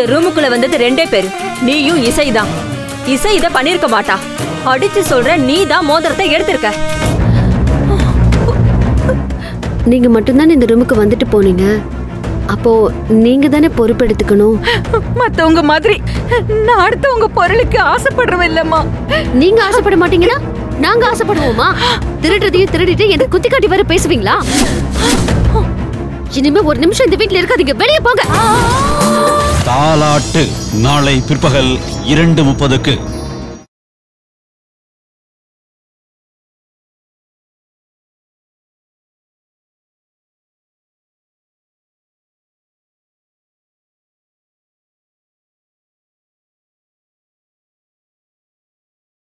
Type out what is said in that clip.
இந்த ரூமுக்குள்ள வந்தது ரெண்டே பேரு, நீயும் இசைதான். இசை இதை பண்ணிருக்க மாட்டா, அடிச்சு சொல்ற, நீ தான் மோதிரத்தை எடுத்திருக்க. நீங்க மட்டும்தான் இந்த ரூமுக்கு வந்துட்டு போனீங்க, அப்போ நீங்க தானே பொறுப்பெடுத்துக்கணும். மத்தவங்க மாதிரி நான் அடுத்தவங்க பொருளுக்கு ஆசைப்படுறேன் இல்லம்மா. நீங்க ஆசைப்பட மாட்டீங்களா? நாங்க ஆசைப்படுவோமா? திருடுறதையும் திருடிட்டு என்ன குத்தி காட்டி வர பேசுவீங்களா? இனிமே ஒரு நிமிஷம் இந்த வீட்டுல இருக்காதீங்க, வெளியே போங்க. தாலாட்டு நாளை பிற்பகல் 2:30க்கு.